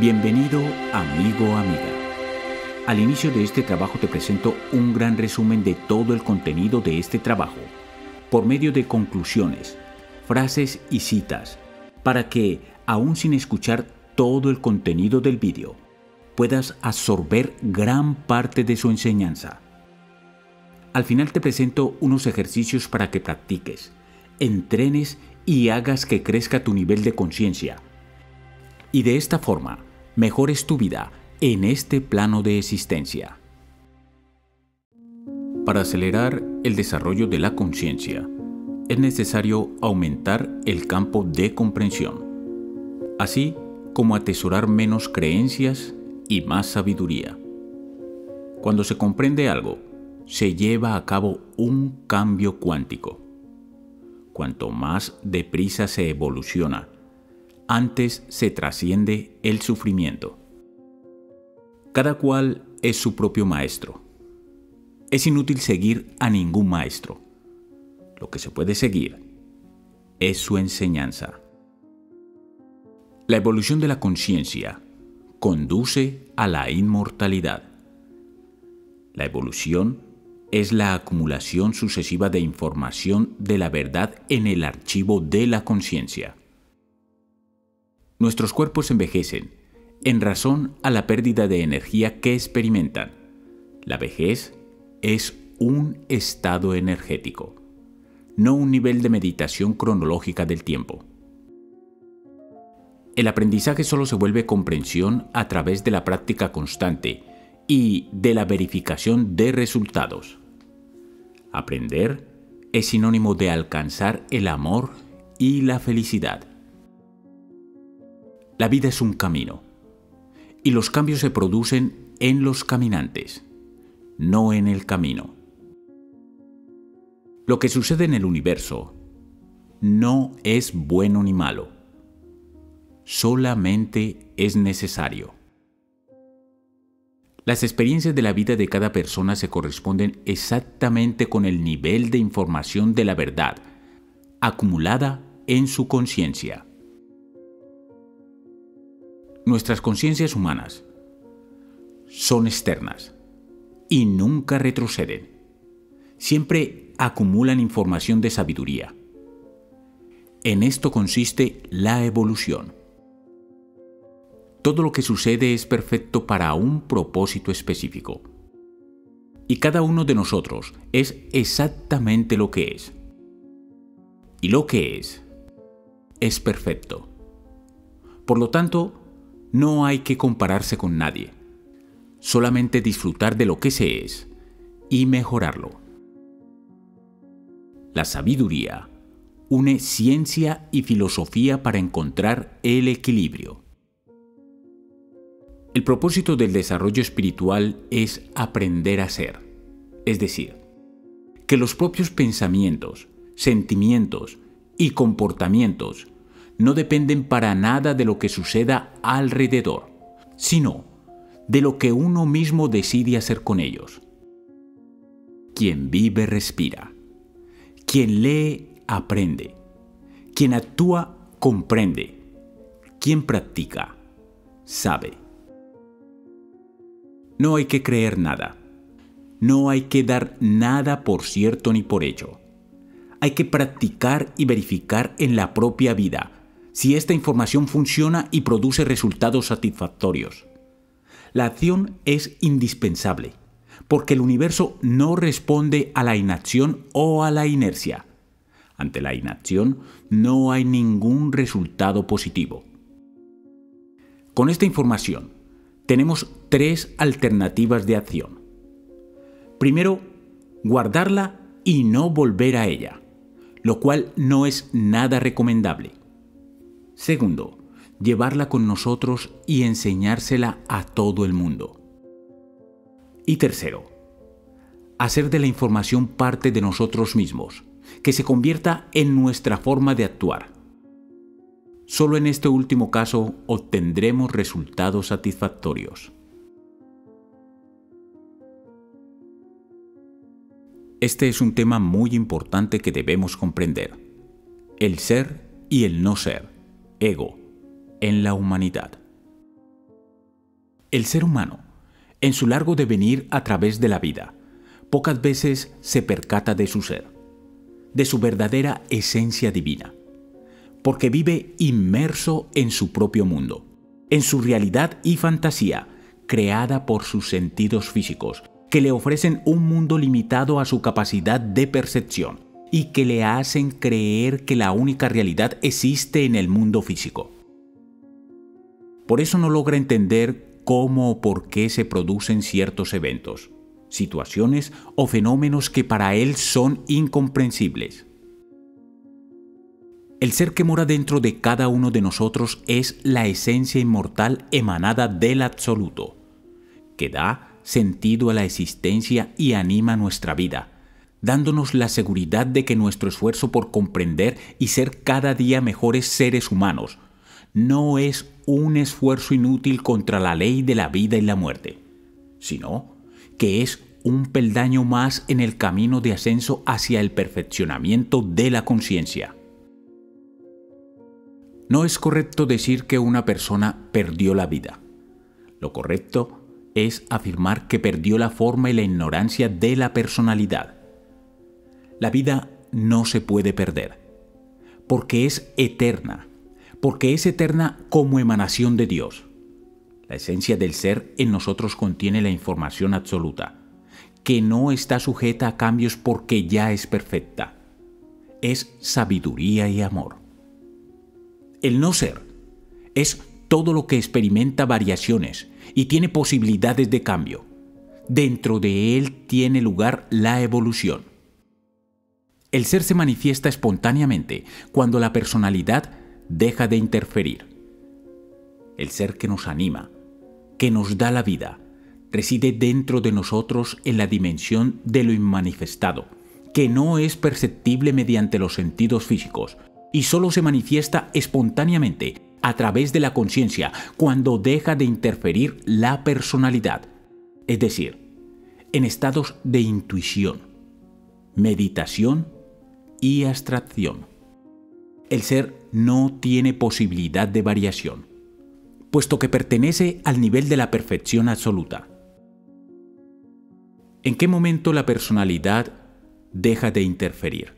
Bienvenido, amigo o amiga. Al inicio de este trabajo te presento un gran resumen de todo el contenido de este trabajo, por medio de conclusiones, frases y citas, para que, aún sin escuchar todo el contenido del vídeo, puedas absorber gran parte de su enseñanza. Al final te presento unos ejercicios para que practiques, entrenes y hagas que crezca tu nivel de conciencia. Y de esta forma, mejores tu vida en este plano de existencia. Para acelerar el desarrollo de la conciencia, es necesario aumentar el campo de comprensión, así como atesorar menos creencias y más sabiduría. Cuando se comprende algo, se lleva a cabo un cambio cuántico. Cuanto más deprisa se evoluciona, antes se trasciende el sufrimiento. Cada cual es su propio maestro. Es inútil seguir a ningún maestro. Lo que se puede seguir es su enseñanza. La evolución de la conciencia conduce a la inmortalidad. La evolución es la acumulación sucesiva de información de la verdad en el archivo de la conciencia. Nuestros cuerpos envejecen en razón a la pérdida de energía que experimentan. La vejez es un estado energético, no un nivel de meditación cronológica del tiempo. El aprendizaje solo se vuelve comprensión a través de la práctica constante y de la verificación de resultados. Aprender es sinónimo de alcanzar el amor y la felicidad. La vida es un camino, y los cambios se producen en los caminantes, no en el camino. Lo que sucede en el universo no es bueno ni malo, solamente es necesario. Las experiencias de la vida de cada persona se corresponden exactamente con el nivel de información de la verdad acumulada en su conciencia. Nuestras conciencias humanas son externas y nunca retroceden. Siempre acumulan información de sabiduría. En esto consiste la evolución. Todo lo que sucede es perfecto para un propósito específico. Y cada uno de nosotros es exactamente lo que es. Y lo que es perfecto. Por lo tanto, no hay que compararse con nadie. Solamente disfrutar de lo que se es y mejorarlo. La sabiduría une ciencia y filosofía para encontrar el equilibrio. El propósito del desarrollo espiritual es aprender a ser, es decir, que los propios pensamientos, sentimientos y comportamientos no dependen para nada de lo que suceda alrededor, sino de lo que uno mismo decide hacer con ellos. Quien vive, respira. Quien lee, aprende. Quien actúa, comprende. Quien practica, sabe. No hay que creer nada. No hay que dar nada por cierto ni por hecho. Hay que practicar y verificar en la propia vida si esta información funciona y produce resultados satisfactorios. La acción es indispensable, porque el universo no responde a la inacción o a la inercia. Ante la inacción no hay ningún resultado positivo. Con esta información, tenemos tres alternativas de acción. Primero, guardarla y no volver a ella, lo cual no es nada recomendable. Segundo, llevarla con nosotros y enseñársela a todo el mundo. Y tercero, hacer de la información parte de nosotros mismos, que se convierta en nuestra forma de actuar. Solo en este último caso obtendremos resultados satisfactorios. Este es un tema muy importante que debemos comprender: el ser y el no ser, ego, en la humanidad. El ser humano, en su largo devenir a través de la vida, pocas veces se percata de su ser, de su verdadera esencia divina, porque vive inmerso en su propio mundo, en su realidad y fantasía, creada por sus sentidos físicos, que le ofrecen un mundo limitado a su capacidad de percepción y que le hacen creer que la única realidad existe en el mundo físico. Por eso no logra entender cómo o por qué se producen ciertos eventos, situaciones o fenómenos que para él son incomprensibles. El ser que mora dentro de cada uno de nosotros es la esencia inmortal emanada del absoluto, que da sentido a la existencia y anima nuestra vida, dándonos la seguridad de que nuestro esfuerzo por comprender y ser cada día mejores seres humanos no es un esfuerzo inútil contra la ley de la vida y la muerte, sino que es un peldaño más en el camino de ascenso hacia el perfeccionamiento de la conciencia. No es correcto decir que una persona perdió la vida. Lo correcto es afirmar que perdió la forma y la ignorancia de la personalidad. La vida no se puede perder, porque es eterna. Porque es eterna como emanación de Dios. La esencia del ser en nosotros contiene la información absoluta, que no está sujeta a cambios porque ya es perfecta. Es sabiduría y amor. El no ser es todo lo que experimenta variaciones y tiene posibilidades de cambio. Dentro de él tiene lugar la evolución. El ser se manifiesta espontáneamente cuando la personalidad deja de interferir. El ser que nos anima, que nos da la vida, reside dentro de nosotros en la dimensión de lo inmanifestado, que no es perceptible mediante los sentidos físicos y solo se manifiesta espontáneamente a través de la conciencia cuando deja de interferir la personalidad, es decir, en estados de intuición, meditación y abstracción. El ser no tiene posibilidad de variación, puesto que pertenece al nivel de la perfección absoluta. ¿En qué momento la personalidad deja de interferir?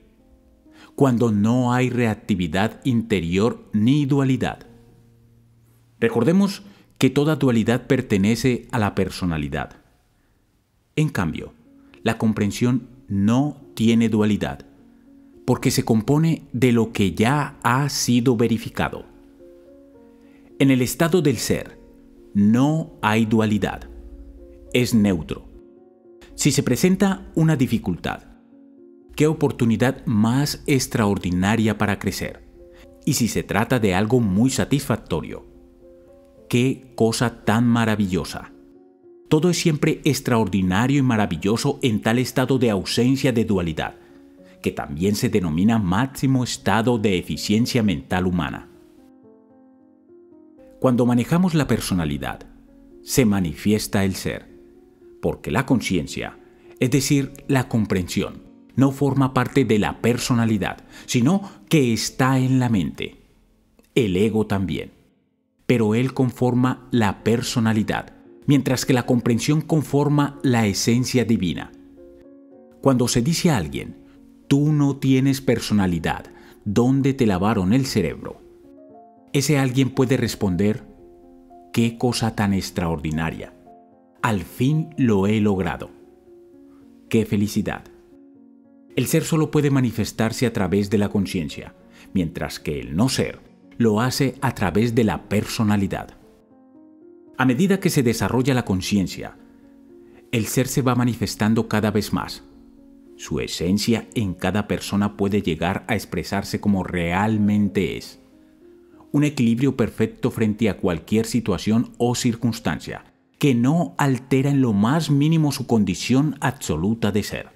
Cuando no hay reactividad interior ni dualidad. Recordemos que toda dualidad pertenece a la personalidad. En cambio, la comprensión no tiene dualidad, porque se compone de lo que ya ha sido verificado. En el estado del ser no hay dualidad, es neutro. Si se presenta una dificultad, ¿qué oportunidad más extraordinaria para crecer? Y si se trata de algo muy satisfactorio, ¿qué cosa tan maravillosa? Todo es siempre extraordinario y maravilloso en tal estado de ausencia de dualidad, que también se denomina máximo estado de eficiencia mental humana. Cuando manejamos la personalidad, se manifiesta el ser, porque la conciencia, es decir, la comprensión, no forma parte de la personalidad, sino que está en la mente. El ego también, pero él conforma la personalidad, mientras que la comprensión conforma la esencia divina. Cuando se dice a alguien, tú no tienes personalidad, ¿dónde te lavaron el cerebro?, ese alguien puede responder, ¿qué cosa tan extraordinaria? Al fin lo he logrado. ¡Qué felicidad! El ser solo puede manifestarse a través de la conciencia, mientras que el no ser lo hace a través de la personalidad. A medida que se desarrolla la conciencia, el ser se va manifestando cada vez más. Su esencia en cada persona puede llegar a expresarse como realmente es. Un equilibrio perfecto frente a cualquier situación o circunstancia, que no altera en lo más mínimo su condición absoluta de ser.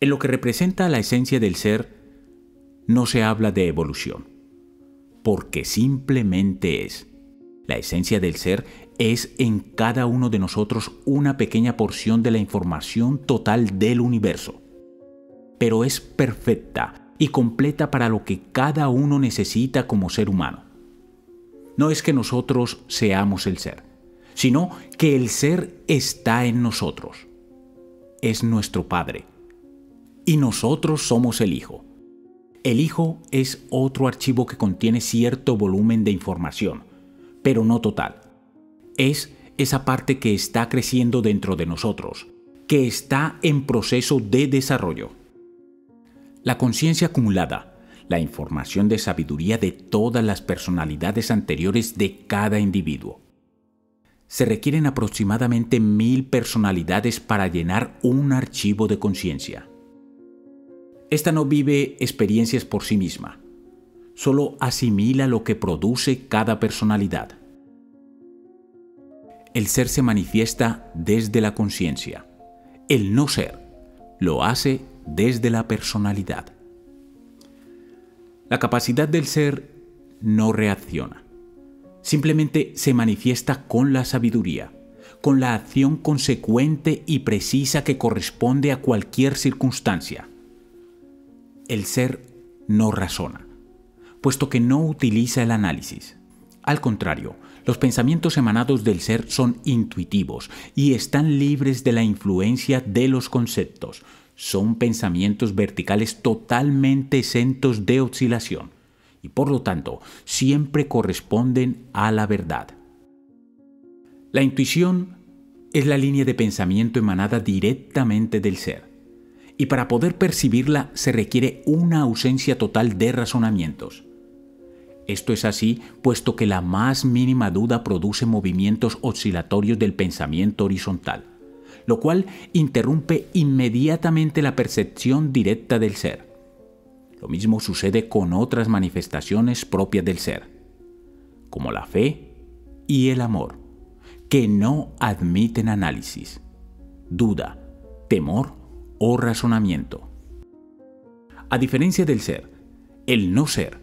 En lo que representa la esencia del ser, no se habla de evolución, porque simplemente es. La esencia del ser es en cada uno de nosotros una pequeña porción de la información total del universo, pero es perfecta y completa para lo que cada uno necesita como ser humano. No es que nosotros seamos el ser, sino que el ser está en nosotros. Es nuestro Padre. Y nosotros somos el Hijo. El Hijo es otro archivo que contiene cierto volumen de información, pero no total. Es esa parte que está creciendo dentro de nosotros, que está en proceso de desarrollo. La conciencia acumulada, la información de sabiduría de todas las personalidades anteriores de cada individuo. Se requieren aproximadamente 1000 personalidades para llenar un archivo de conciencia. Esta no vive experiencias por sí misma, solo asimila lo que produce cada personalidad. El ser se manifiesta desde la conciencia. El no ser lo hace desde la personalidad. La capacidad del ser no reacciona. Simplemente se manifiesta con la sabiduría, con la acción consecuente y precisa que corresponde a cualquier circunstancia. El ser no razona, puesto que no utiliza el análisis. Al contrario, los pensamientos emanados del ser son intuitivos y están libres de la influencia de los conceptos. Son pensamientos verticales totalmente exentos de oscilación y por lo tanto siempre corresponden a la verdad. La intuición es la línea de pensamiento emanada directamente del ser y para poder percibirla se requiere una ausencia total de razonamientos. Esto es así puesto que la más mínima duda produce movimientos oscilatorios del pensamiento horizontal, lo cual interrumpe inmediatamente la percepción directa del ser. Lo mismo sucede con otras manifestaciones propias del ser, como la fe y el amor, que no admiten análisis, duda, temor o razonamiento. A diferencia del ser, el no ser,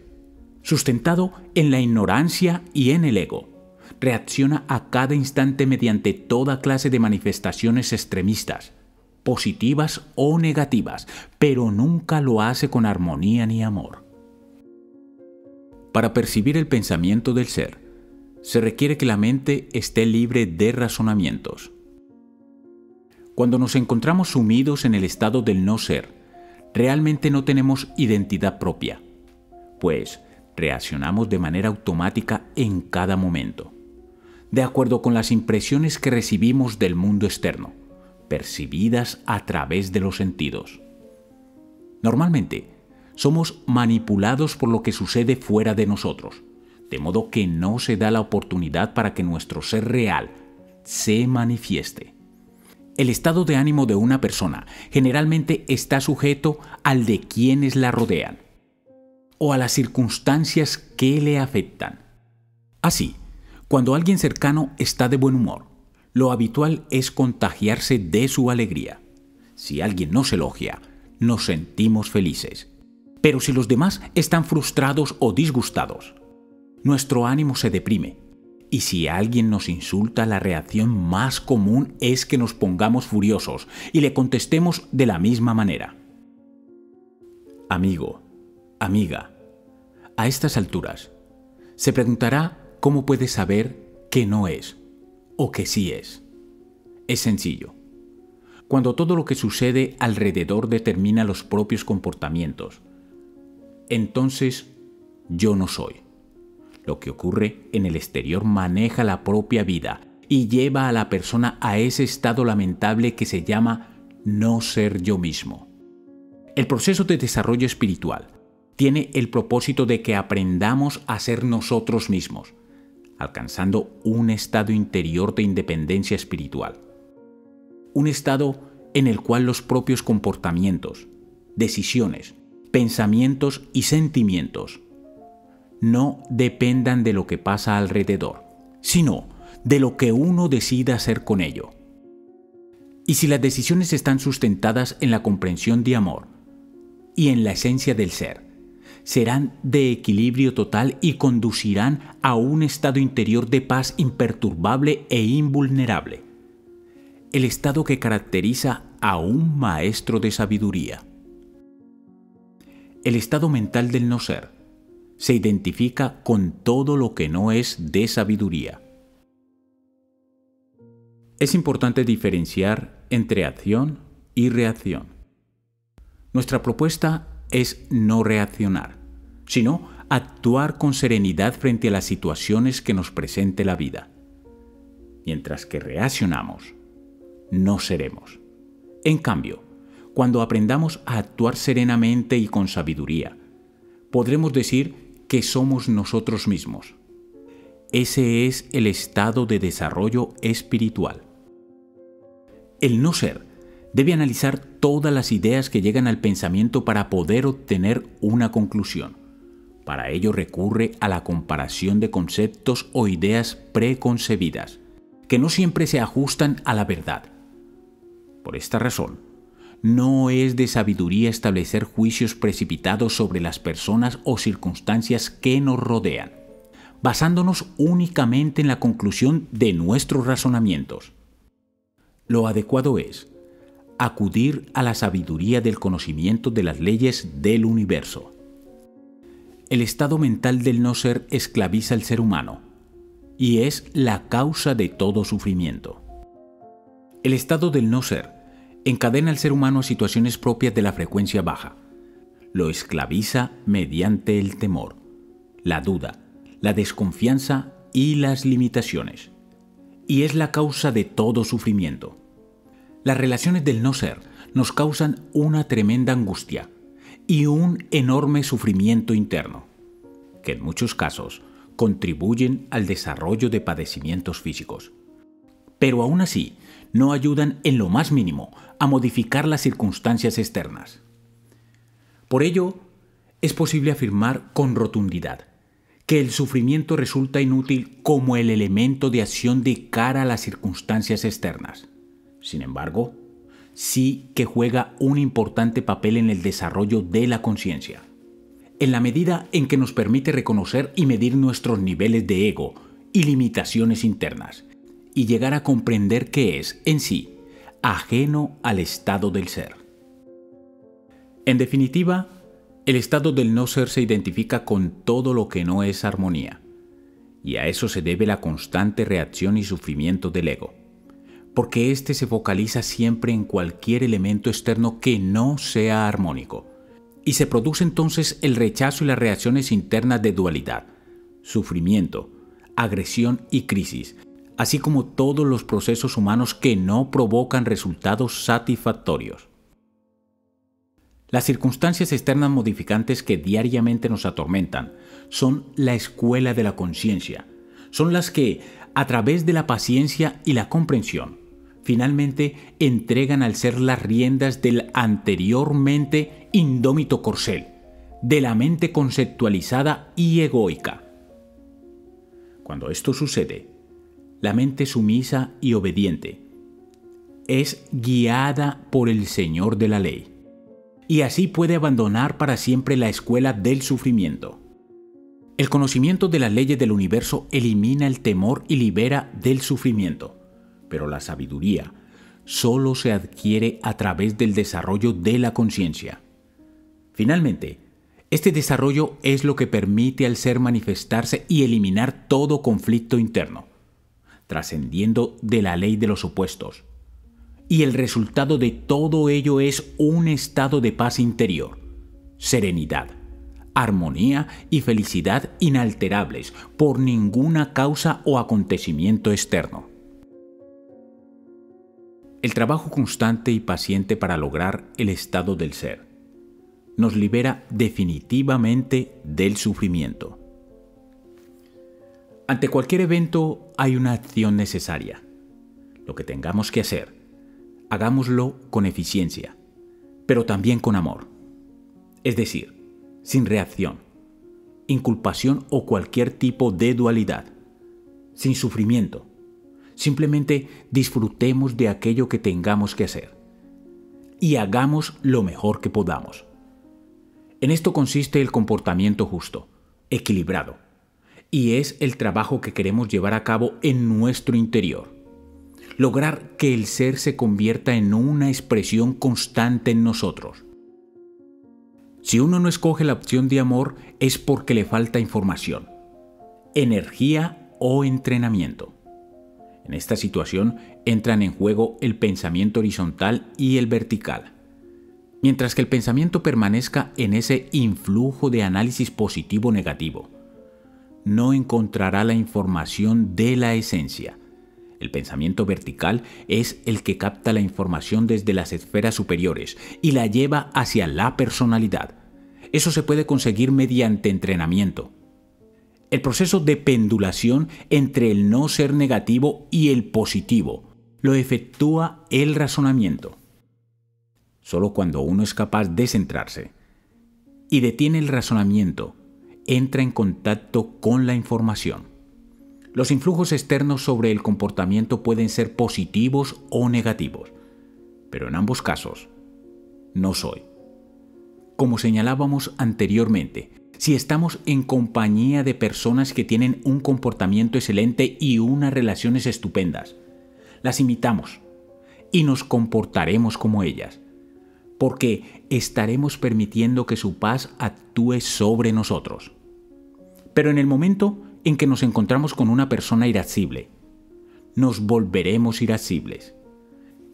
sustentado en la ignorancia y en el ego, reacciona a cada instante mediante toda clase de manifestaciones extremistas, positivas o negativas, pero nunca lo hace con armonía ni amor. Para percibir el pensamiento del ser, se requiere que la mente esté libre de razonamientos. Cuando nos encontramos sumidos en el estado del no ser, realmente no tenemos identidad propia, pues reaccionamos de manera automática en cada momento, de acuerdo con las impresiones que recibimos del mundo externo, percibidas a través de los sentidos. Normalmente, somos manipulados por lo que sucede fuera de nosotros, de modo que no se da la oportunidad para que nuestro ser real se manifieste. El estado de ánimo de una persona generalmente está sujeto al de quienes la rodean, o a las circunstancias que le afectan. Así, cuando alguien cercano está de buen humor, lo habitual es contagiarse de su alegría. Si alguien nos elogia, nos sentimos felices. Pero si los demás están frustrados o disgustados, nuestro ánimo se deprime. Y si alguien nos insulta, la reacción más común es que nos pongamos furiosos y le contestemos de la misma manera. Amigo, amiga, a estas alturas, se preguntará cómo puede saber que no es o que sí es. Es sencillo. Cuando todo lo que sucede alrededor determina los propios comportamientos, entonces yo no soy. Lo que ocurre en el exterior maneja la propia vida y lleva a la persona a ese estado lamentable que se llama no ser yo mismo. El proceso de desarrollo espiritual tiene el propósito de que aprendamos a ser nosotros mismos, alcanzando un estado interior de independencia espiritual. Un estado en el cual los propios comportamientos, decisiones, pensamientos y sentimientos no dependan de lo que pasa alrededor, sino de lo que uno decida hacer con ello. Y si las decisiones están sustentadas en la comprensión de amor y en la esencia del ser, serán de equilibrio total y conducirán a un estado interior de paz imperturbable e invulnerable, el estado que caracteriza a un maestro de sabiduría. El estado mental del no ser se identifica con todo lo que no es de sabiduría. Es importante diferenciar entre acción y reacción. Nuestra propuesta es no reaccionar, sino actuar con serenidad frente a las situaciones que nos presente la vida. Mientras que reaccionamos, no seremos. En cambio, cuando aprendamos a actuar serenamente y con sabiduría, podremos decir que somos nosotros mismos. Ese es el estado de desarrollo espiritual. El no ser debe analizar todas las ideas que llegan al pensamiento para poder obtener una conclusión. Para ello recurre a la comparación de conceptos o ideas preconcebidas, que no siempre se ajustan a la verdad. Por esta razón, no es de sabiduría establecer juicios precipitados sobre las personas o circunstancias que nos rodean, basándonos únicamente en la conclusión de nuestros razonamientos. Lo adecuado es acudir a la sabiduría del conocimiento de las leyes del universo. El estado mental del no ser esclaviza al ser humano y es la causa de todo sufrimiento. El estado del no ser encadena al ser humano a situaciones propias de la frecuencia baja. Lo esclaviza mediante el temor, la duda, la desconfianza y las limitaciones. Y es la causa de todo sufrimiento. Las relaciones del no ser nos causan una tremenda angustia y un enorme sufrimiento interno, que en muchos casos contribuyen al desarrollo de padecimientos físicos. Pero aún así, no ayudan en lo más mínimo a modificar las circunstancias externas. Por ello, es posible afirmar con rotundidad que el sufrimiento resulta inútil como el elemento de acción de cara a las circunstancias externas. Sin embargo, sí que juega un importante papel en el desarrollo de la conciencia, en la medida en que nos permite reconocer y medir nuestros niveles de ego y limitaciones internas, y llegar a comprender que es, en sí, ajeno al estado del ser. En definitiva, el estado del no ser se identifica con todo lo que no es armonía, y a eso se debe la constante reacción y sufrimiento del ego, porque éste se focaliza siempre en cualquier elemento externo que no sea armónico, y se produce entonces el rechazo y las reacciones internas de dualidad, sufrimiento, agresión y crisis, así como todos los procesos humanos que no provocan resultados satisfactorios. Las circunstancias externas modificantes que diariamente nos atormentan son la escuela de la conciencia, son las que, a través de la paciencia y la comprensión, finalmente entregan al ser las riendas del anteriormente indómito corcel, de la mente conceptualizada y egoica. Cuando esto sucede, la mente sumisa y obediente es guiada por el Señor de la Ley, y así puede abandonar para siempre la escuela del sufrimiento. El conocimiento de las leyes del universo elimina el temor y libera del sufrimiento, pero la sabiduría solo se adquiere a través del desarrollo de la conciencia. Finalmente, este desarrollo es lo que permite al ser manifestarse y eliminar todo conflicto interno, trascendiendo de la ley de los opuestos. Y el resultado de todo ello es un estado de paz interior, serenidad, armonía y felicidad inalterables por ninguna causa o acontecimiento externo. El trabajo constante y paciente para lograr el estado del ser nos libera definitivamente del sufrimiento. Ante cualquier evento hay una acción necesaria. Lo que tengamos que hacer, hagámoslo con eficiencia, pero también con amor. Es decir, sin reacción, inculpación o cualquier tipo de dualidad, sin sufrimiento. Simplemente disfrutemos de aquello que tengamos que hacer y hagamos lo mejor que podamos. En esto consiste el comportamiento justo, equilibrado, y es el trabajo que queremos llevar a cabo en nuestro interior. Lograr que el ser se convierta en una expresión constante en nosotros. Si uno no escoge la opción de amor es porque le falta información, energía o entrenamiento. En esta situación entran en juego el pensamiento horizontal y el vertical. Mientras que el pensamiento permanezca en ese influjo de análisis positivo-negativo, no encontrará la información de la esencia. El pensamiento vertical es el que capta la información desde las esferas superiores y la lleva hacia la personalidad. Eso se puede conseguir mediante entrenamiento. El proceso de pendulación entre el no ser negativo y el positivo lo efectúa el razonamiento. Solo cuando uno es capaz de centrarse y detiene el razonamiento, entra en contacto con la información. Los influjos externos sobre el comportamiento pueden ser positivos o negativos, pero en ambos casos, no soy. Como señalábamos anteriormente, si estamos en compañía de personas que tienen un comportamiento excelente y unas relaciones estupendas, las imitamos y nos comportaremos como ellas, porque estaremos permitiendo que su paz actúe sobre nosotros. Pero en el momento en que nos encontramos con una persona irascible, nos volveremos irascibles.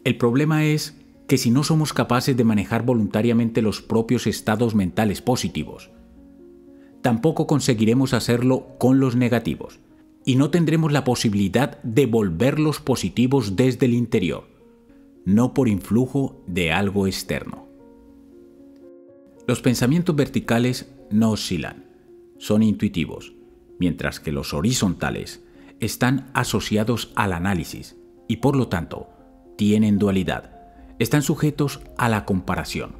El problema es que si no somos capaces de manejar voluntariamente los propios estados mentales positivos, tampoco conseguiremos hacerlo con los negativos y no tendremos la posibilidad de volverlos positivos desde el interior, no por influjo de algo externo. Los pensamientos verticales no oscilan, son intuitivos, mientras que los horizontales están asociados al análisis y por lo tanto tienen dualidad, están sujetos a la comparación.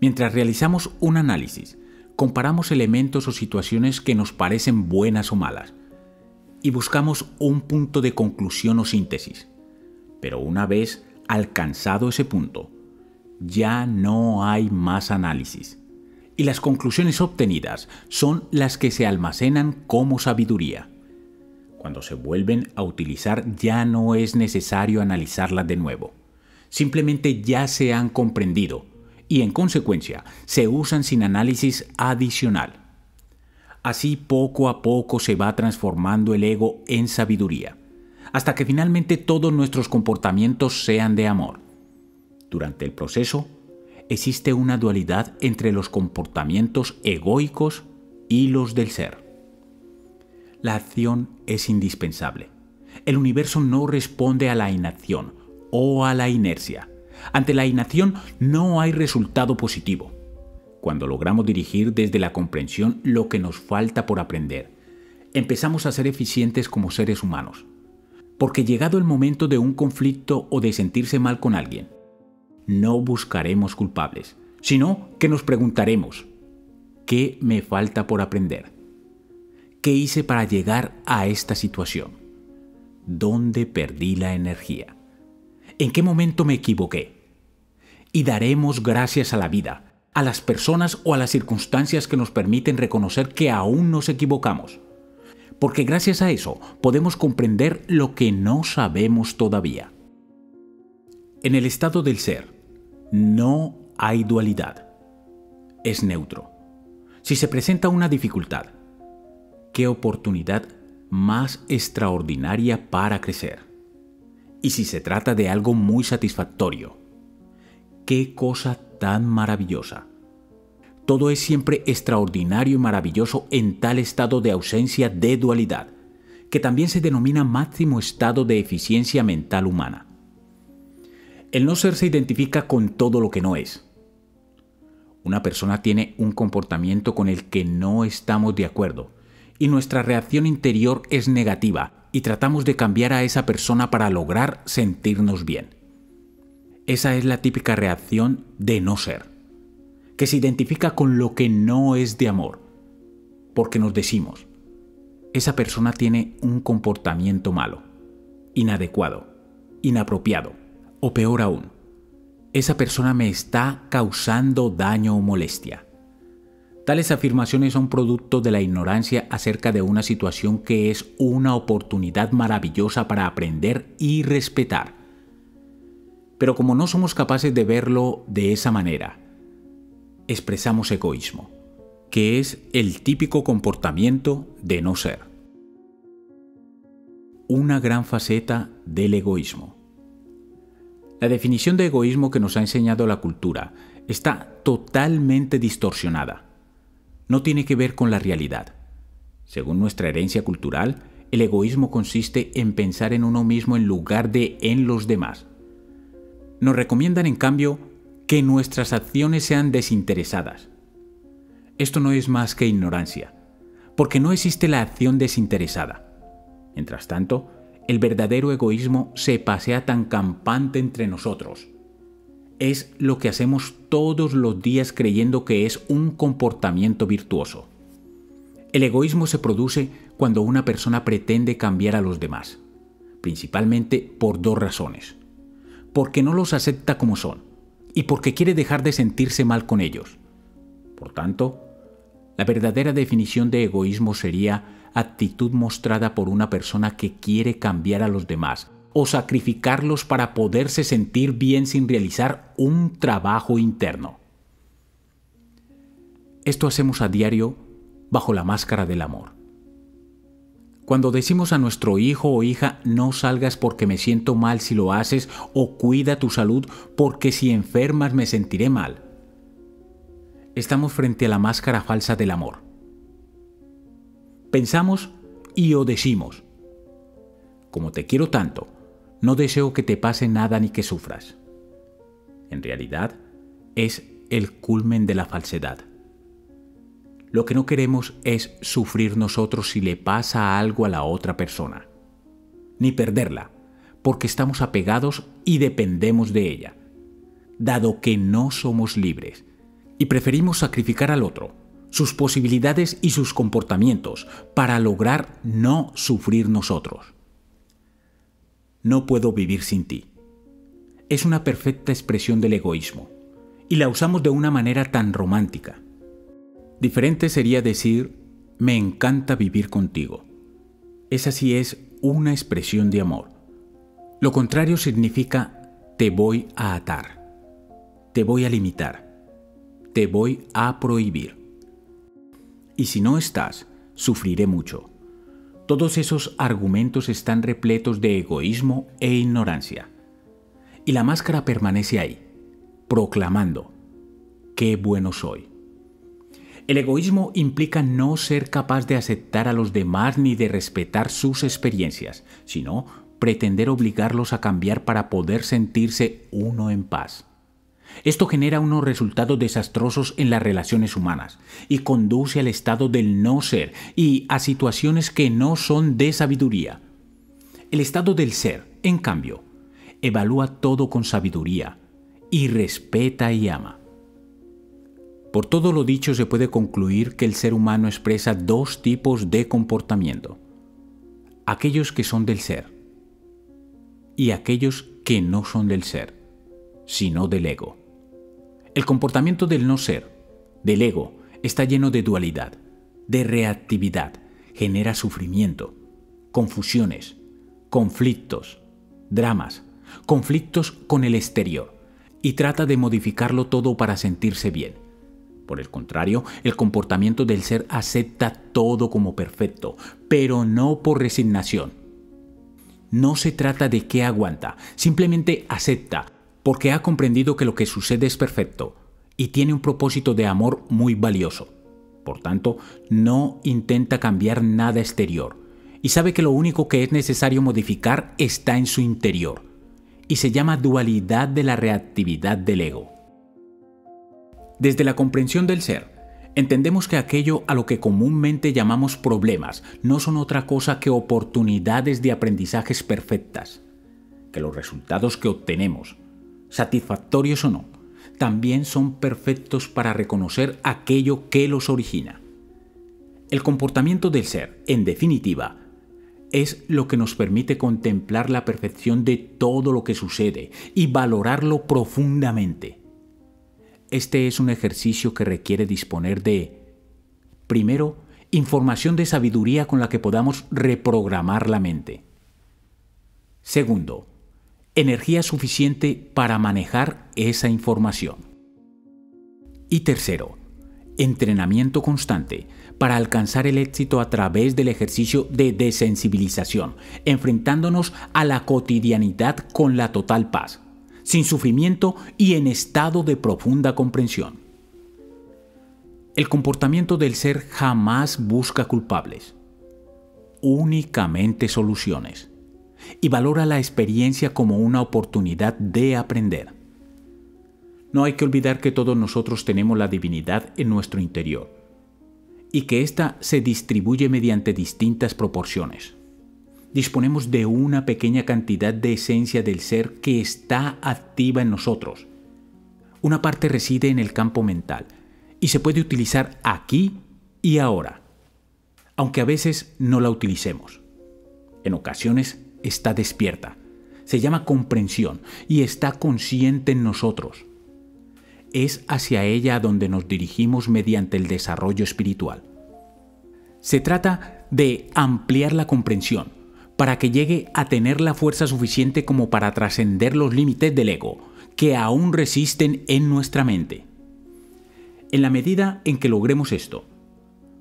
Mientras realizamos un análisis, comparamos elementos o situaciones que nos parecen buenas o malas y buscamos un punto de conclusión o síntesis. Pero una vez alcanzado ese punto, ya no hay más análisis y las conclusiones obtenidas son las que se almacenan como sabiduría. Cuando se vuelven a utilizar ya no es necesario analizarlas de nuevo, simplemente ya se han comprendido y en consecuencia se usan sin análisis adicional. Así poco a poco se va transformando el ego en sabiduría, hasta que finalmente todos nuestros comportamientos sean de amor. Durante el proceso, existe una dualidad entre los comportamientos egoicos y los del ser. La acción es indispensable. El universo no responde a la inacción o a la inercia. Ante la inacción no hay resultado positivo. Cuando logramos dirigir desde la comprensión lo que nos falta por aprender, empezamos a ser eficientes como seres humanos. Porque llegado el momento de un conflicto o de sentirse mal con alguien, no buscaremos culpables, sino que nos preguntaremos, ¿qué me falta por aprender? ¿Qué hice para llegar a esta situación? ¿Dónde perdí la energía? ¿En qué momento me equivoqué? Y daremos gracias a la vida, a las personas o a las circunstancias que nos permiten reconocer que aún nos equivocamos. Porque gracias a eso podemos comprender lo que no sabemos todavía. En el estado del ser, no hay dualidad. Es neutro. Si se presenta una dificultad, ¿qué oportunidad más extraordinaria para crecer? Y si se trata de algo muy satisfactorio, ¿qué cosa tan maravillosa? Todo es siempre extraordinario y maravilloso en tal estado de ausencia de dualidad, que también se denomina máximo estado de eficiencia mental humana. El no ser se identifica con todo lo que no es. Una persona tiene un comportamiento con el que no estamos de acuerdo y nuestra reacción interior es negativa y tratamos de cambiar a esa persona para lograr sentirnos bien. Esa es la típica reacción de no ser, que se identifica con lo que no es de amor, porque nos decimos, esa persona tiene un comportamiento malo, inadecuado, inapropiado, o peor aún, esa persona me está causando daño o molestia. Tales afirmaciones son producto de la ignorancia acerca de una situación que es una oportunidad maravillosa para aprender y respetar. Pero como no somos capaces de verlo de esa manera, expresamos egoísmo, que es el típico comportamiento de no ser. Una gran faceta del egoísmo. La definición de egoísmo que nos ha enseñado la cultura está totalmente distorsionada. No tiene que ver con la realidad. Según nuestra herencia cultural, el egoísmo consiste en pensar en uno mismo en lugar de en los demás. Nos recomiendan, en cambio, que nuestras acciones sean desinteresadas. Esto no es más que ignorancia, porque no existe la acción desinteresada. Mientras tanto, el verdadero egoísmo se pasea tan campante entre nosotros. Es lo que hacemos todos los días creyendo que es un comportamiento virtuoso. El egoísmo se produce cuando una persona pretende cambiar a los demás, principalmente por dos razones: porque no los acepta como son y porque quiere dejar de sentirse mal con ellos. Por tanto, la verdadera definición de egoísmo sería actitud mostrada por una persona que quiere cambiar a los demás o sacrificarlos para poderse sentir bien sin realizar un trabajo interno. Esto hacemos a diario bajo la máscara del amor. Cuando decimos a nuestro hijo o hija, no salgas porque me siento mal si lo haces, o cuida tu salud porque si enfermas me sentiré mal, estamos frente a la máscara falsa del amor. Pensamos y o decimos: como te quiero tanto, no deseo que te pase nada ni que sufras. En realidad, es el culmen de la falsedad. Lo que no queremos es sufrir nosotros si le pasa algo a la otra persona, ni perderla, porque estamos apegados y dependemos de ella, dado que no somos libres, y preferimos sacrificar al otro, sus posibilidades y sus comportamientos, para lograr no sufrir nosotros. No puedo vivir sin ti. Es una perfecta expresión del egoísmo, y la usamos de una manera tan romántica. Diferente sería decir: me encanta vivir contigo. Esa sí es una expresión de amor. Lo contrario significa: te voy a atar, te voy a limitar, te voy a prohibir. Y si no estás, sufriré mucho. Todos esos argumentos están repletos de egoísmo e ignorancia. Y la máscara permanece ahí, proclamando: qué bueno soy. El egoísmo implica no ser capaz de aceptar a los demás ni de respetar sus experiencias, sino pretender obligarlos a cambiar para poder sentirse uno en paz. Esto genera unos resultados desastrosos en las relaciones humanas y conduce al estado del no ser y a situaciones que no son de sabiduría. El estado del ser, en cambio, evalúa todo con sabiduría y respeta y ama. Por todo lo dicho, se puede concluir que el ser humano expresa dos tipos de comportamiento: aquellos que son del ser y aquellos que no son del ser, sino del ego. El comportamiento del no ser, del ego, está lleno de dualidad, de reactividad, genera sufrimiento, confusiones, conflictos, dramas, conflictos con el exterior, y trata de modificarlo todo para sentirse bien. Por el contrario, el comportamiento del ser acepta todo como perfecto, pero no por resignación. No se trata de qué aguanta, simplemente acepta, porque ha comprendido que lo que sucede es perfecto y tiene un propósito de amor muy valioso. Por tanto, no intenta cambiar nada exterior y sabe que lo único que es necesario modificar está en su interior, y se llama dualidad de la reactividad del ego. Desde la comprensión del ser, entendemos que aquello a lo que comúnmente llamamos problemas no son otra cosa que oportunidades de aprendizajes perfectas, que los resultados que obtenemos, satisfactorios o no, también son perfectos para reconocer aquello que los origina. El comportamiento del ser, en definitiva, es lo que nos permite contemplar la perfección de todo lo que sucede y valorarlo profundamente. Este es un ejercicio que requiere disponer de, primero, información de sabiduría con la que podamos reprogramar la mente. Segundo, energía suficiente para manejar esa información. Y tercero, entrenamiento constante para alcanzar el éxito a través del ejercicio de desensibilización, enfrentándonos a la cotidianidad con la total paz, sin sufrimiento y en estado de profunda comprensión. El comportamiento del ser jamás busca culpables, únicamente soluciones, y valora la experiencia como una oportunidad de aprender. No hay que olvidar que todos nosotros tenemos la divinidad en nuestro interior y que ésta se distribuye mediante distintas proporciones. Disponemos de una pequeña cantidad de esencia del ser que está activa en nosotros. Una parte reside en el campo mental y se puede utilizar aquí y ahora, aunque a veces no la utilicemos. En ocasiones está despierta, se llama comprensión y está consciente en nosotros. Es hacia ella donde nos dirigimos mediante el desarrollo espiritual. Se trata de ampliar la comprensión para que llegue a tener la fuerza suficiente como para trascender los límites del ego que aún resisten en nuestra mente. En la medida en que logremos esto,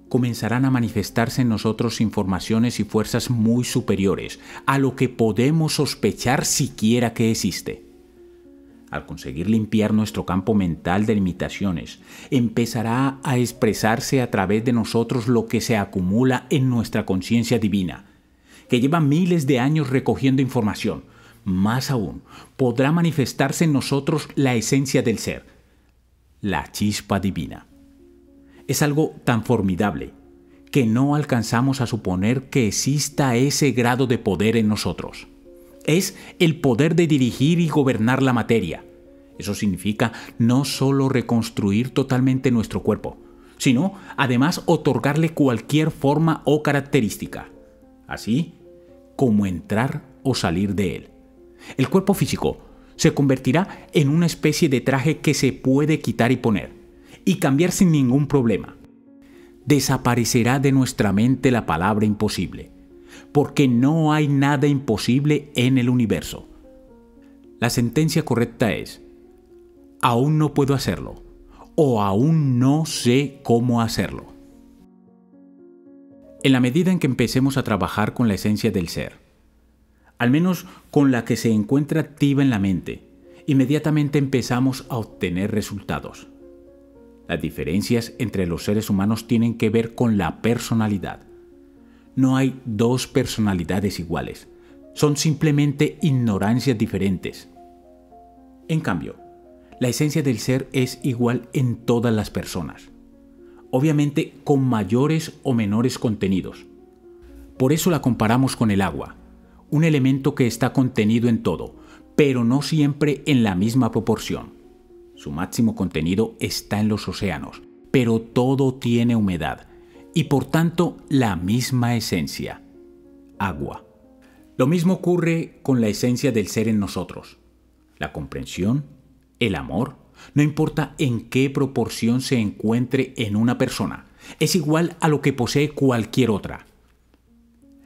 comenzarán a manifestarse en nosotros informaciones y fuerzas muy superiores a lo que podemos sospechar siquiera que existe. Al conseguir limpiar nuestro campo mental de limitaciones, empezará a expresarse a través de nosotros lo que se acumula en nuestra conciencia divina, que lleva miles de años recogiendo información. Más aún, podrá manifestarse en nosotros la esencia del ser, la chispa divina. Es algo tan formidable que no alcanzamos a suponer que exista ese grado de poder en nosotros. Es el poder de dirigir y gobernar la materia. Eso significa no solo reconstruir totalmente nuestro cuerpo, sino además otorgarle cualquier forma o característica, así como entrar o salir de él. El cuerpo físico se convertirá en una especie de traje que se puede quitar y poner, y cambiar sin ningún problema. Desaparecerá de nuestra mente la palabra imposible, porque no hay nada imposible en el universo. La sentencia correcta es: aún no puedo hacerlo, o aún no sé cómo hacerlo. En la medida en que empecemos a trabajar con la esencia del ser, al menos con la que se encuentra activa en la mente, inmediatamente empezamos a obtener resultados. Las diferencias entre los seres humanos tienen que ver con la personalidad. No hay dos personalidades iguales, son simplemente ignorancias diferentes. En cambio, la esencia del ser es igual en todas las personas, obviamente con mayores o menores contenidos. Por eso la comparamos con el agua, un elemento que está contenido en todo, pero no siempre en la misma proporción. Su máximo contenido está en los océanos, pero todo tiene humedad. Y por tanto, la misma esencia, agua. Lo mismo ocurre con la esencia del ser en nosotros. La comprensión, el amor, no importa en qué proporción se encuentre en una persona, es igual a lo que posee cualquier otra.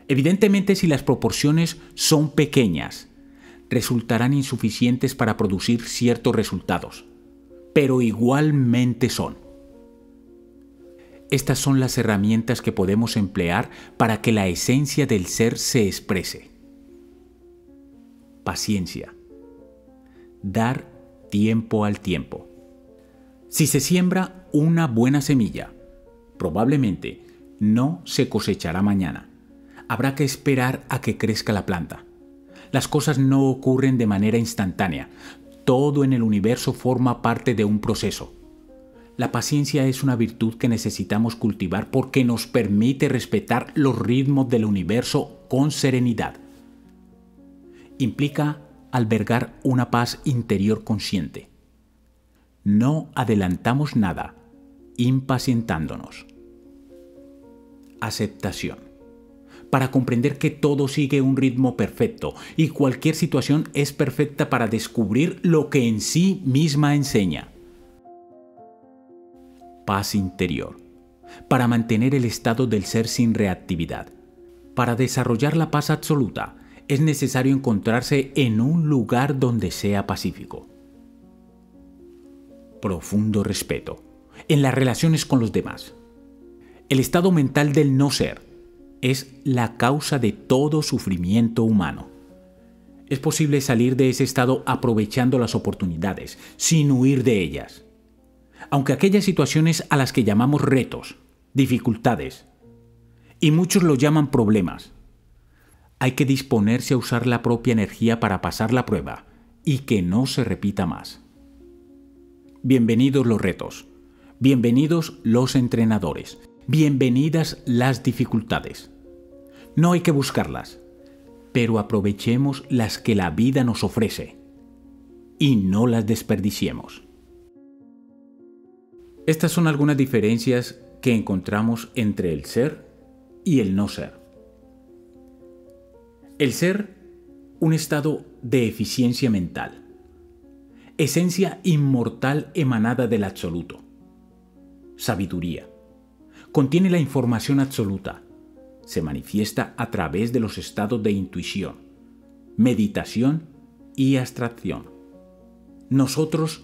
Evidentemente, si las proporciones son pequeñas, resultarán insuficientes para producir ciertos resultados, pero igualmente son. Estas son las herramientas que podemos emplear para que la esencia del ser se exprese. Paciencia. Dar tiempo al tiempo. Si se siembra una buena semilla, probablemente no se cosechará mañana. Habrá que esperar a que crezca la planta. Las cosas no ocurren de manera instantánea. Todo en el universo forma parte de un proceso. La paciencia es una virtud que necesitamos cultivar porque nos permite respetar los ritmos del universo con serenidad. Implica albergar una paz interior consciente. No adelantamos nada, impacientándonos. Aceptación. Para comprender que todo sigue un ritmo perfecto y cualquier situación es perfecta para descubrir lo que en sí misma enseña. Paz interior, para mantener el estado del ser sin reactividad. Para desarrollar la paz absoluta, es necesario encontrarse en un lugar donde sea pacífico. Profundo respeto. en las relaciones con los demás. El estado mental del no ser es la causa de todo sufrimiento humano. Es posible salir de ese estado aprovechando las oportunidades, sin huir de ellas. Aunque aquellas situaciones a las que llamamos retos, dificultades, y muchos lo llaman problemas, hay que disponerse a usar la propia energía para pasar la prueba y que no se repita más. Bienvenidos los retos, bienvenidos los entrenadores, bienvenidas las dificultades. No hay que buscarlas, pero aprovechemos las que la vida nos ofrece y no las desperdiciemos. Estas son algunas diferencias que encontramos entre el ser y el no ser. El ser, un estado de eficiencia mental, esencia inmortal emanada del absoluto, sabiduría. Contiene la información absoluta. Se manifiesta a través de los estados de intuición, meditación y abstracción. Nosotros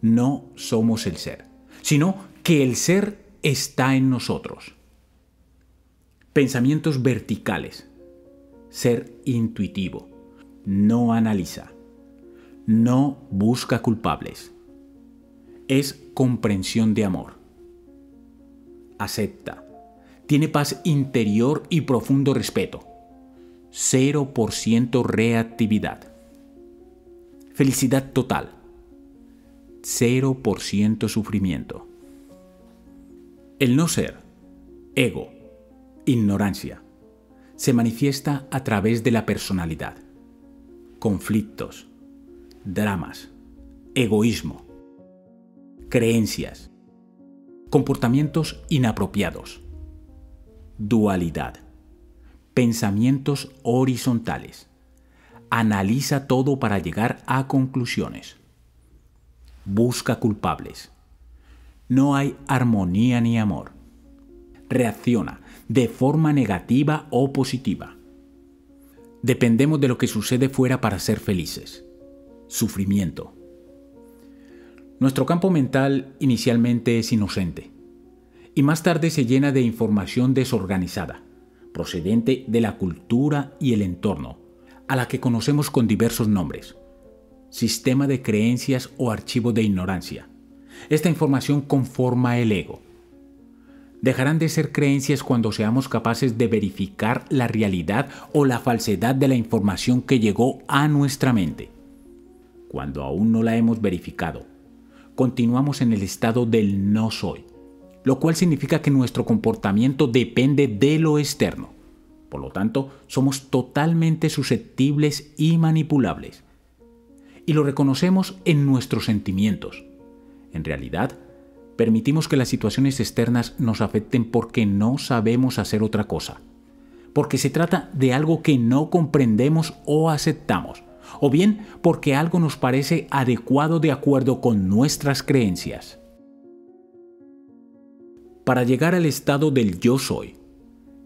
no somos el ser, sino que el ser está en nosotros. Pensamientos verticales. Ser intuitivo. No analiza. No busca culpables. Es comprensión de amor. Acepta. Tiene paz interior y profundo respeto. 0% reactividad. Felicidad total. 0% sufrimiento. El no ser, ego, ignorancia, se manifiesta a través de la personalidad. Conflictos, dramas, egoísmo, creencias, comportamientos inapropiados. Dualidad. Pensamientos horizontales. Analiza todo para llegar a conclusiones. Busca culpables. No hay armonía ni amor. Reacciona de forma negativa o positiva. Dependemos de lo que sucede fuera para ser felices. Sufrimiento. Nuestro campo mental inicialmente es inocente. Y más tarde se llena de información desorganizada, procedente de la cultura y el entorno, a la que conocemos con diversos nombres. Sistema de creencias o archivo de ignorancia. Esta información conforma el ego. Dejarán de ser creencias cuando seamos capaces de verificar la realidad o la falsedad de la información que llegó a nuestra mente. Cuando aún no la hemos verificado, continuamos en el estado del no soy, lo cual significa que nuestro comportamiento depende de lo externo. Por lo tanto, somos totalmente susceptibles y manipulables. Y lo reconocemos en nuestros sentimientos. En realidad, permitimos que las situaciones externas nos afecten porque no sabemos hacer otra cosa. Porque se trata de algo que no comprendemos o aceptamos. O bien porque algo nos parece adecuado de acuerdo con nuestras creencias. Para llegar al estado del yo soy,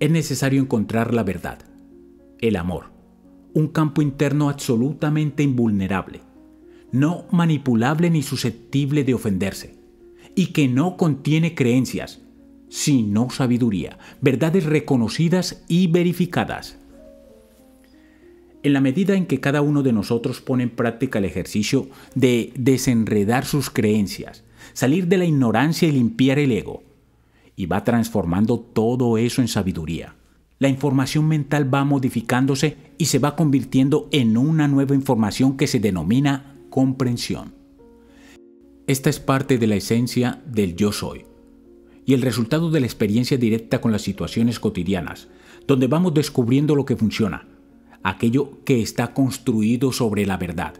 es necesario encontrar la verdad, el amor, un campo interno absolutamente invulnerable, no manipulable ni susceptible de ofenderse, y que no contiene creencias, sino sabiduría, verdades reconocidas y verificadas. En la medida en que cada uno de nosotros pone en práctica el ejercicio de desenredar sus creencias, salir de la ignorancia y limpiar el ego, y va transformando todo eso en sabiduría. La información mental va modificándose y se va convirtiendo en una nueva información que se denomina comprensión. Esta es parte de la esencia del yo soy y el resultado de la experiencia directa con las situaciones cotidianas, donde vamos descubriendo lo que funciona, aquello que está construido sobre la verdad,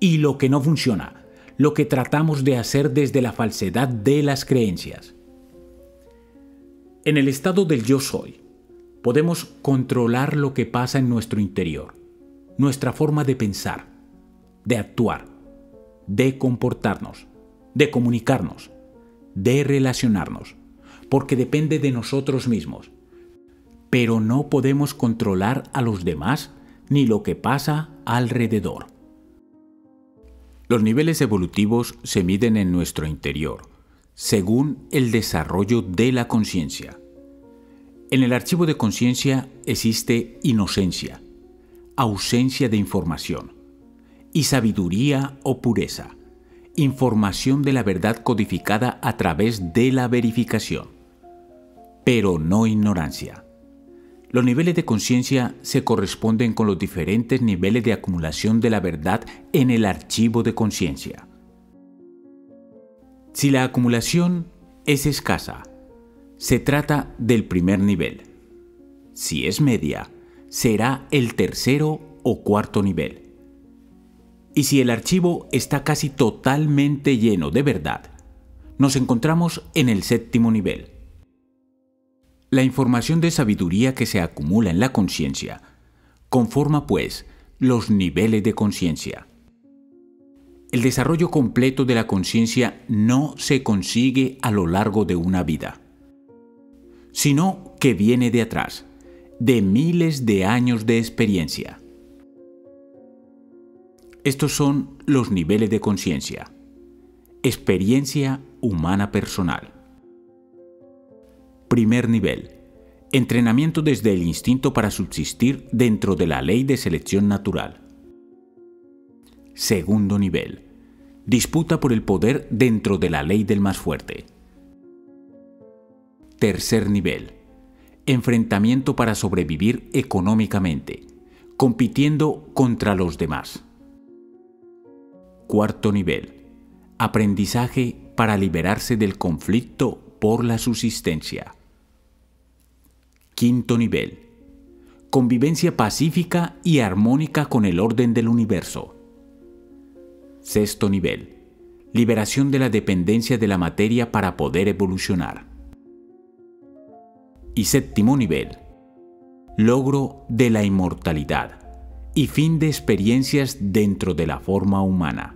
y lo que no funciona, lo que tratamos de hacer desde la falsedad de las creencias. En el estado del yo soy, podemos controlar lo que pasa en nuestro interior, nuestra forma de pensar, de actuar, de comportarnos, de comunicarnos, de relacionarnos, porque depende de nosotros mismos. Pero no podemos controlar a los demás ni lo que pasa alrededor. Los niveles evolutivos se miden en nuestro interior, según el desarrollo de la conciencia. En el archivo de conciencia existe inocencia, ausencia de información, y sabiduría o pureza, información de la verdad codificada a través de la verificación, pero no ignorancia. Los niveles de conciencia se corresponden con los diferentes niveles de acumulación de la verdad en el archivo de conciencia. Si la acumulación es escasa, se trata del primer nivel. Si es media, será el tercero o cuarto nivel. Y si el archivo está casi totalmente lleno de verdad, nos encontramos en el séptimo nivel. La información de sabiduría que se acumula en la conciencia conforma, pues, los niveles de conciencia. El desarrollo completo de la conciencia no se consigue a lo largo de una vida, sino que viene de atrás, de miles de años de experiencia. Estos son los niveles de conciencia. Experiencia humana personal. Primer nivel. Entrenamiento desde el instinto para subsistir dentro de la ley de selección natural. Segundo nivel. Disputa por el poder dentro de la ley del más fuerte. Tercer nivel. Enfrentamiento para sobrevivir económicamente, compitiendo contra los demás. Cuarto nivel. Aprendizaje para liberarse del conflicto por la subsistencia. Quinto nivel. Convivencia pacífica y armónica con el orden del universo. Sexto nivel. Liberación de la dependencia de la materia para poder evolucionar. Y séptimo nivel. Logro de la inmortalidad y fin de experiencias dentro de la forma humana.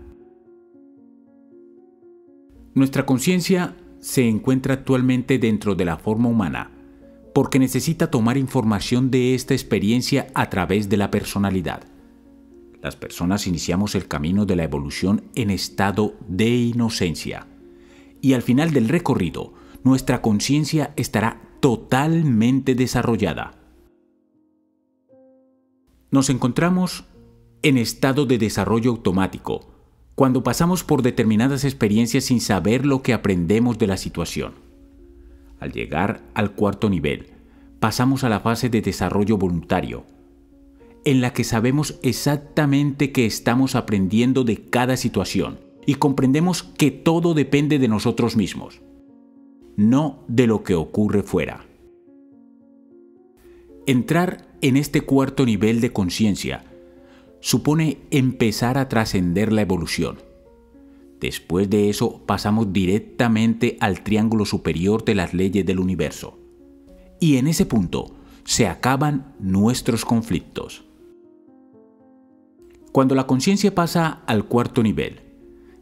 Nuestra conciencia se encuentra actualmente dentro de la forma humana, porque necesita tomar información de esta experiencia a través de la personalidad. Las personas iniciamos el camino de la evolución en estado de inocencia, y al final del recorrido, nuestra conciencia estará totalmente desarrollada. Nos encontramos en estado de desarrollo automático, cuando pasamos por determinadas experiencias sin saber lo que aprendemos de la situación. Al llegar al cuarto nivel, pasamos a la fase de desarrollo voluntario, en la que sabemos exactamente qué estamos aprendiendo de cada situación y comprendemos que todo depende de nosotros mismos, no de lo que ocurre fuera. Entrar en este cuarto nivel de conciencia supone empezar a trascender la evolución. Después de eso pasamos directamente al triángulo superior de las leyes del universo. Y en ese punto se acaban nuestros conflictos. Cuando la conciencia pasa al cuarto nivel,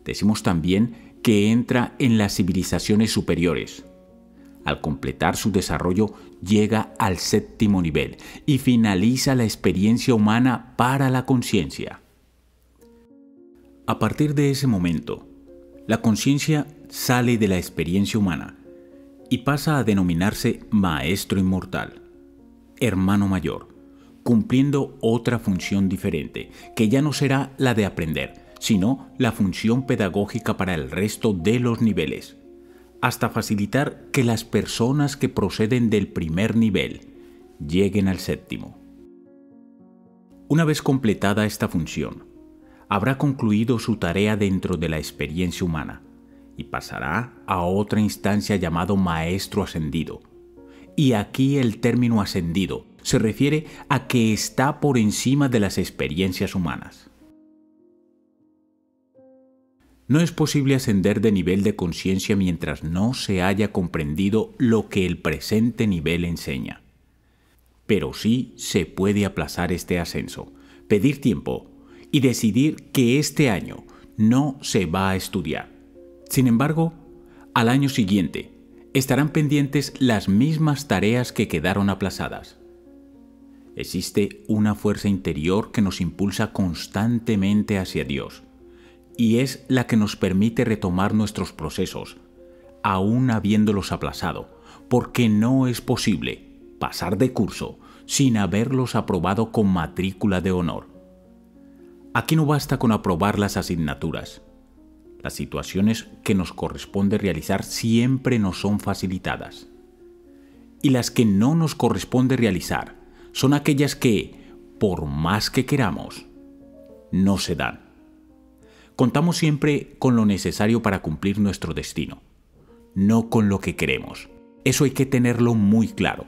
decimos también que entra en las civilizaciones superiores. Al completar su desarrollo llega al séptimo nivel y finaliza la experiencia humana para la conciencia. A partir de ese momento, la conciencia sale de la experiencia humana y pasa a denominarse Maestro Inmortal, Hermano Mayor, cumpliendo otra función diferente, que ya no será la de aprender, sino la función pedagógica para el resto de los niveles, hasta facilitar que las personas que proceden del primer nivel lleguen al séptimo. Una vez completada esta función, habrá concluido su tarea dentro de la experiencia humana y pasará a otra instancia llamado Maestro Ascendido. Y aquí el término ascendido se refiere a que está por encima de las experiencias humanas. No es posible ascender de nivel de conciencia mientras no se haya comprendido lo que el presente nivel enseña. Pero sí se puede aplazar este ascenso, pedir tiempo y decidir que este año no se va a estudiar. Sin embargo, al año siguiente estarán pendientes las mismas tareas que quedaron aplazadas. Existe una fuerza interior que nos impulsa constantemente hacia Dios, y es la que nos permite retomar nuestros procesos, aún habiéndolos aplazado, porque no es posible pasar de curso sin haberlos aprobado con matrícula de honor. Aquí no basta con aprobar las asignaturas. Las situaciones que nos corresponde realizar siempre nos son facilitadas. Y las que no nos corresponde realizar son aquellas que, por más que queramos, no se dan. Contamos siempre con lo necesario para cumplir nuestro destino, no con lo que queremos. Eso hay que tenerlo muy claro.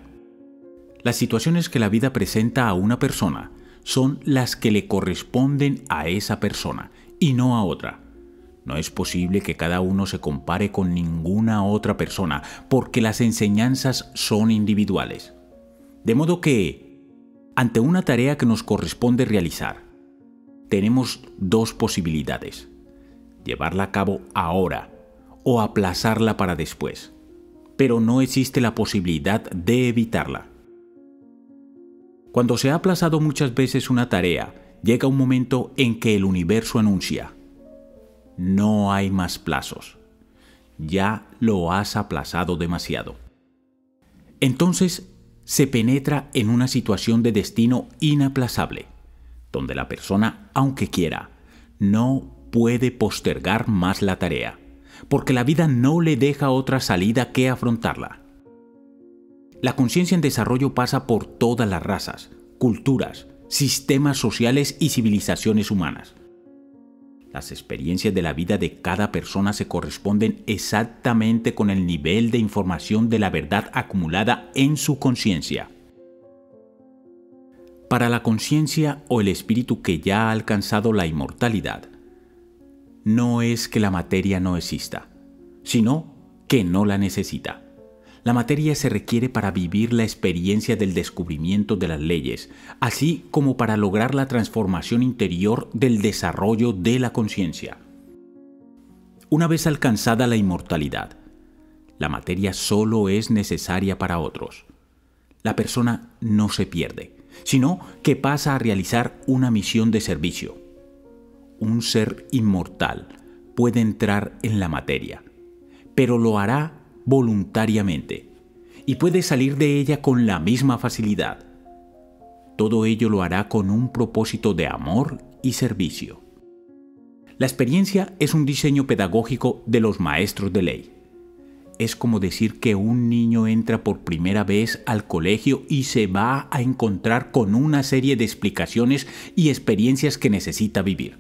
Las situaciones que la vida presenta a una persona son las que le corresponden a esa persona y no a otra. No es posible que cada uno se compare con ninguna otra persona porque las enseñanzas son individuales. De modo que, ante una tarea que nos corresponde realizar, tenemos dos posibilidades: llevarla a cabo ahora o aplazarla para después, pero no existe la posibilidad de evitarla. Cuando se ha aplazado muchas veces una tarea, llega un momento en que el universo anuncia: no hay más plazos, ya lo has aplazado demasiado. Entonces se penetra en una situación de destino inaplazable, donde la persona, aunque quiera, no puede postergar más la tarea, porque la vida no le deja otra salida que afrontarla. La conciencia en desarrollo pasa por todas las razas, culturas, sistemas sociales y civilizaciones humanas. Las experiencias de la vida de cada persona se corresponden exactamente con el nivel de información de la verdad acumulada en su conciencia. Para la conciencia o el espíritu que ya ha alcanzado la inmortalidad, no es que la materia no exista, sino que no la necesita. La materia se requiere para vivir la experiencia del descubrimiento de las leyes, así como para lograr la transformación interior del desarrollo de la conciencia. Una vez alcanzada la inmortalidad, la materia solo es necesaria para otros. La persona no se pierde, sino que pasa a realizar una misión de servicio. Un ser inmortal puede entrar en la materia, pero lo hará voluntariamente y puede salir de ella con la misma facilidad. Todo ello lo hará con un propósito de amor y servicio. La experiencia es un diseño pedagógico de los maestros de ley. Es como decir que un niño entra por primera vez al colegio y se va a encontrar con una serie de explicaciones y experiencias que necesita vivir,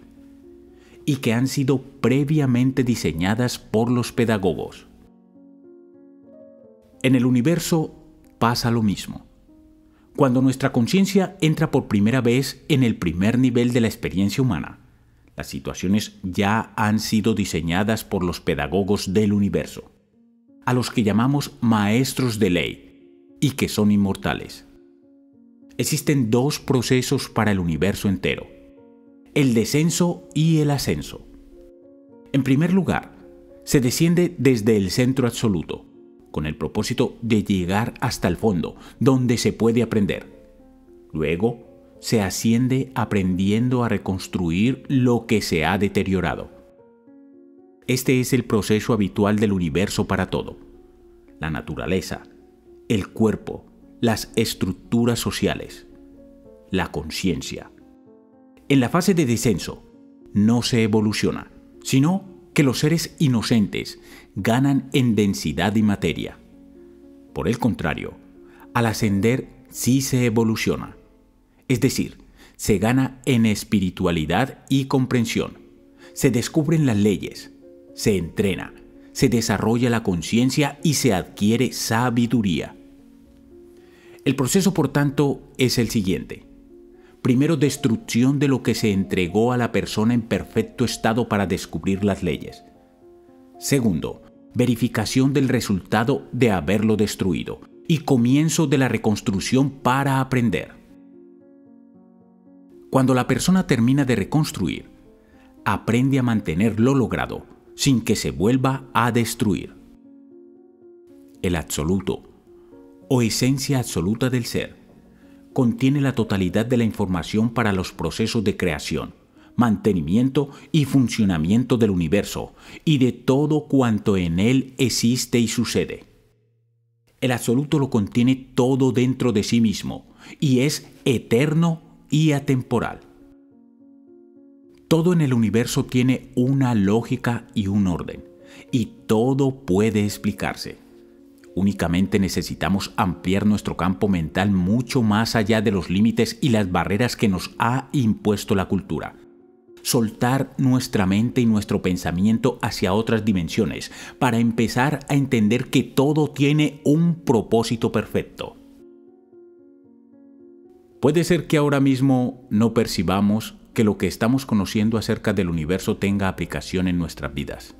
y que han sido previamente diseñadas por los pedagogos. En el universo pasa lo mismo. Cuando nuestra conciencia entra por primera vez en el primer nivel de la experiencia humana, las situaciones ya han sido diseñadas por los pedagogos del universo, a los que llamamos maestros de ley y que son inmortales. Existen dos procesos para el universo entero: el descenso y el ascenso. En primer lugar, se desciende desde el centro absoluto, con el propósito de llegar hasta el fondo, donde se puede aprender. Luego, se asciende aprendiendo a reconstruir lo que se ha deteriorado. Este es el proceso habitual del universo para todo: la naturaleza, el cuerpo, las estructuras sociales, la conciencia. En la fase de descenso no se evoluciona, sino que los seres inocentes ganan en densidad y materia. Por el contrario, al ascender sí se evoluciona, es decir, se gana en espiritualidad y comprensión, se descubren las leyes, se entrena, se desarrolla la conciencia y se adquiere sabiduría. El proceso, por tanto, es el siguiente: primero, destrucción de lo que se entregó a la persona en perfecto estado para descubrir las leyes. Segundo, verificación del resultado de haberlo destruido y comienzo de la reconstrucción para aprender. Cuando la persona termina de reconstruir, aprende a mantener lo logrado sin que se vuelva a destruir. El absoluto, o esencia absoluta del ser, contiene la totalidad de la información para los procesos de creación, mantenimiento y funcionamiento del universo y de todo cuanto en él existe y sucede. El absoluto lo contiene todo dentro de sí mismo y es eterno y atemporal. Todo en el universo tiene una lógica y un orden, y todo puede explicarse. Únicamente necesitamos ampliar nuestro campo mental mucho más allá de los límites y las barreras que nos ha impuesto la cultura. Soltar nuestra mente y nuestro pensamiento hacia otras dimensiones para empezar a entender que todo tiene un propósito perfecto. Puede ser que ahora mismo no percibamos que lo que estamos conociendo acerca del universo tenga aplicación en nuestras vidas.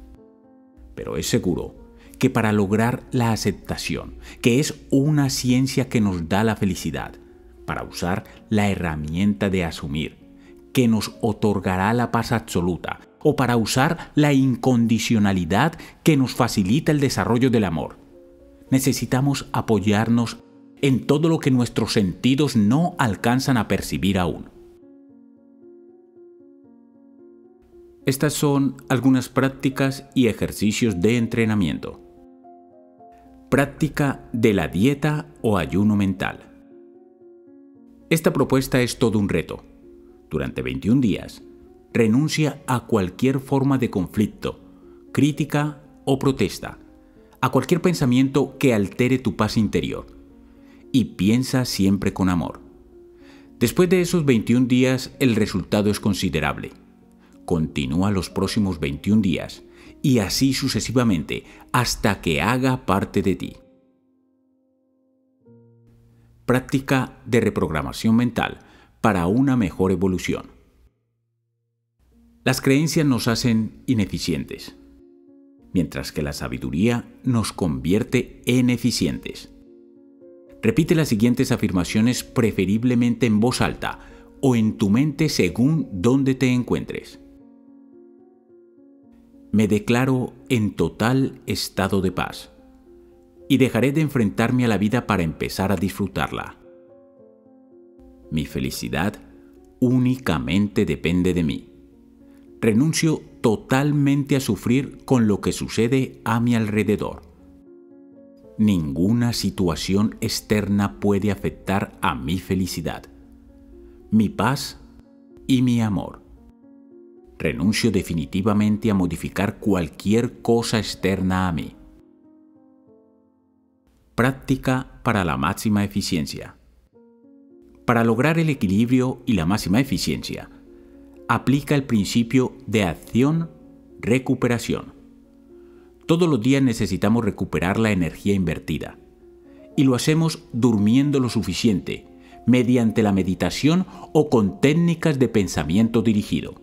Pero es seguro que para lograr la aceptación, que es una ciencia que nos da la felicidad, para usar la herramienta de asumir, que nos otorgará la paz absoluta, o para usar la incondicionalidad que nos facilita el desarrollo del amor, necesitamos apoyarnos en todo lo que nuestros sentidos no alcanzan a percibir aún. Estas son algunas prácticas y ejercicios de entrenamiento. Práctica de la dieta o ayuno mental. Esta propuesta es todo un reto. Durante 21 días, renuncia a cualquier forma de conflicto, crítica o protesta, a cualquier pensamiento que altere tu paz interior, y piensa siempre con amor. Después de esos 21 días, el resultado es considerable. Continúa los próximos 21 días, y así sucesivamente, hasta que haga parte de ti. Práctica de reprogramación mental para una mejor evolución. Las creencias nos hacen ineficientes, mientras que la sabiduría nos convierte en eficientes. Repite las siguientes afirmaciones preferiblemente en voz alta o en tu mente según donde te encuentres. Me declaro en total estado de paz y dejaré de enfrentarme a la vida para empezar a disfrutarla. Mi felicidad únicamente depende de mí. Renuncio totalmente a sufrir con lo que sucede a mi alrededor. Ninguna situación externa puede afectar a mi felicidad, mi paz y mi amor. Renuncio definitivamente a modificar cualquier cosa externa a mí. Práctica para la máxima eficiencia. Para lograr el equilibrio y la máxima eficiencia, aplica el principio de acción-recuperación. Todos los días necesitamos recuperar la energía invertida, y lo hacemos durmiendo lo suficiente, mediante la meditación o con técnicas de pensamiento dirigido.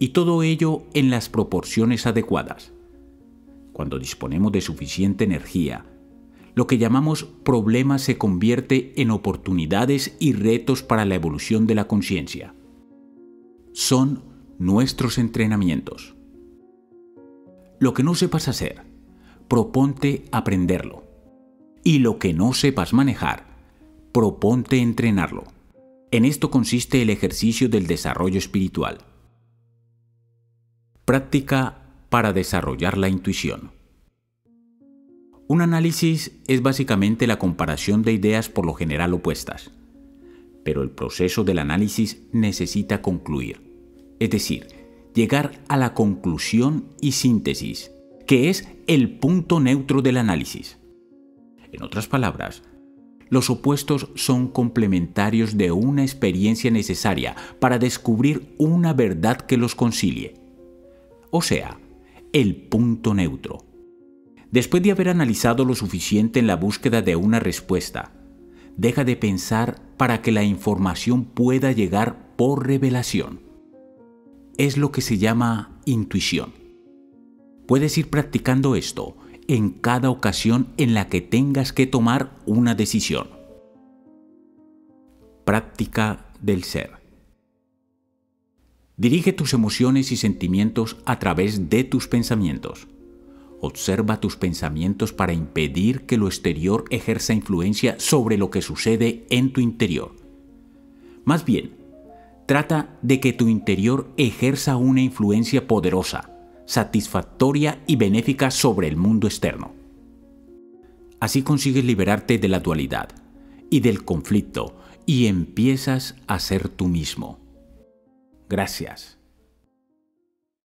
Y todo ello en las proporciones adecuadas. Cuando disponemos de suficiente energía, lo que llamamos problemas se convierte en oportunidades y retos para la evolución de la conciencia. Son nuestros entrenamientos. Lo que no sepas hacer, proponte aprenderlo. Y lo que no sepas manejar, proponte entrenarlo. En esto consiste el ejercicio del desarrollo espiritual. Práctica para desarrollar la intuición. Un análisis es básicamente la comparación de ideas por lo general opuestas, pero el proceso del análisis necesita concluir, es decir, llegar a la conclusión y síntesis, que es el punto neutro del análisis. En otras palabras, los opuestos son complementarios de una experiencia necesaria para descubrir una verdad que los concilie. O sea, el punto neutro. Después de haber analizado lo suficiente en la búsqueda de una respuesta, deja de pensar para que la información pueda llegar por revelación. Es lo que se llama intuición. Puedes ir practicando esto en cada ocasión en la que tengas que tomar una decisión. Práctica del ser. Dirige tus emociones y sentimientos a través de tus pensamientos. Observa tus pensamientos para impedir que lo exterior ejerza influencia sobre lo que sucede en tu interior. Más bien, Trata de que tu interior ejerza una influencia poderosa, satisfactoria y benéfica sobre el mundo externo. Así consigues liberarte de la dualidad y del conflicto y empiezas a ser tú mismo. Gracias.